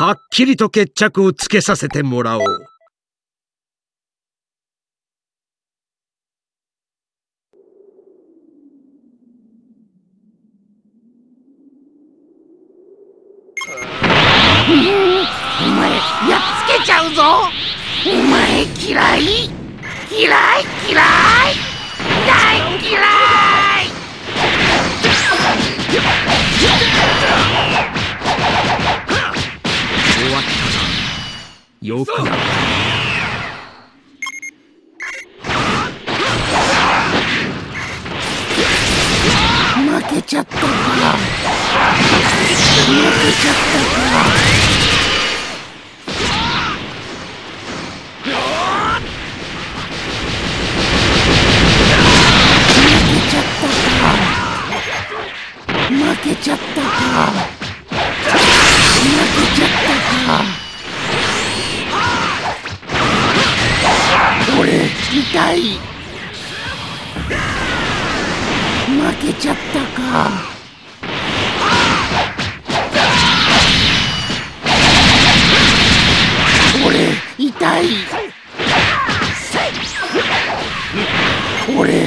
はっきりと決着をつけさせてもらおう。お前やっつけちゃうぞ。お前嫌い嫌い嫌い大嫌い。終わったな。よくなった。負けちゃったから負けちゃったから俺痛い。負けちゃったか。俺痛い。俺痛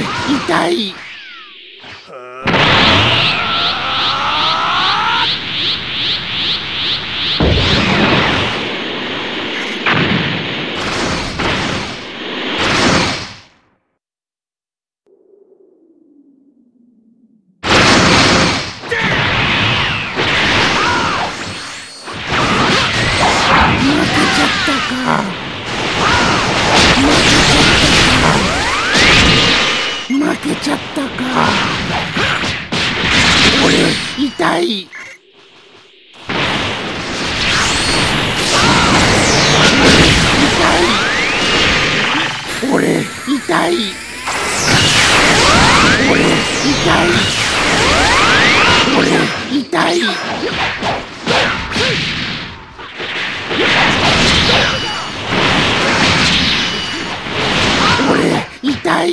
い。痛い。俺痛い。俺痛い。俺痛い。俺痛い。痛い。俺痛い。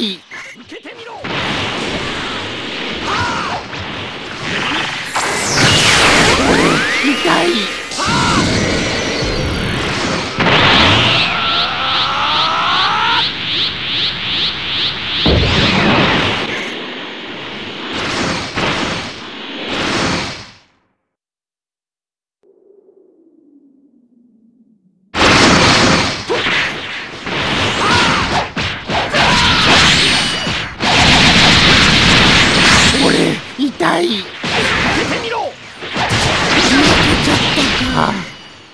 負けちゃった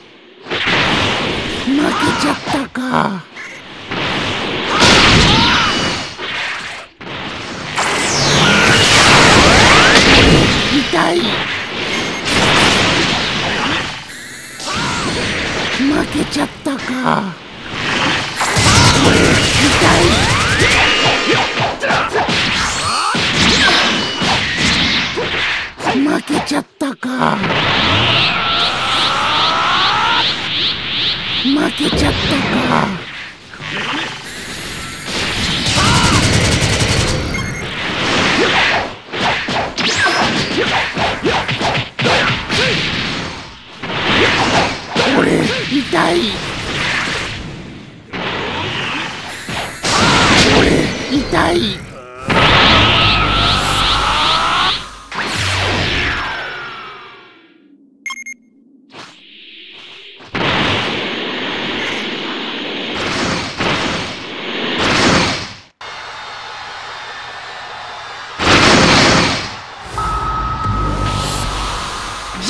か。痛い。負けちゃったか。痛い。負けちゃったか。負けちゃったか。俺痛い。俺痛い。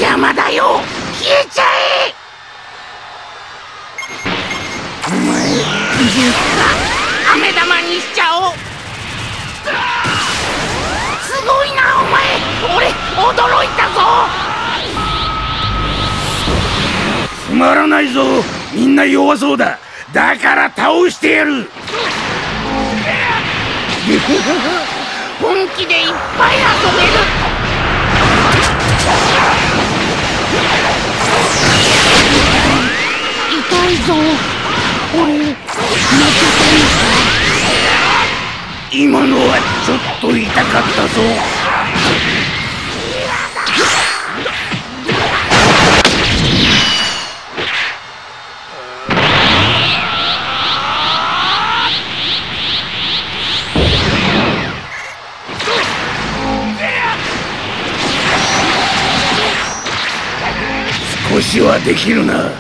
邪魔だよ、消えちゃえ。お前飴玉にしちゃおう。すごいなお前。俺驚いたぞ。つまらないぞ、みんな弱そうだ。だから倒してやる。本気でいっぱい遊べる。痛いぞ。俺負けたのか。今のはちょっと痛かったぞ。視はできるな。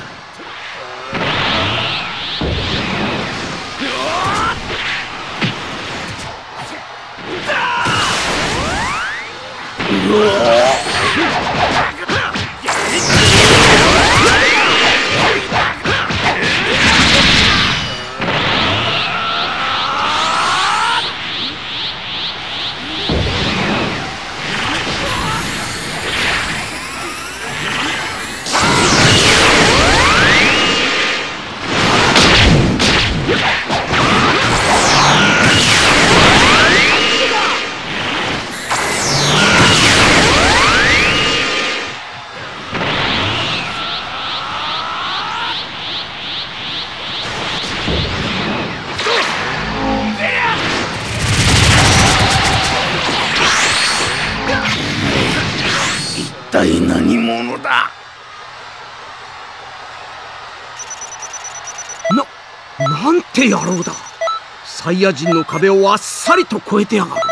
一体何者だ？なんて野郎だ。サイヤ人の壁をあっさりと越えてやがる。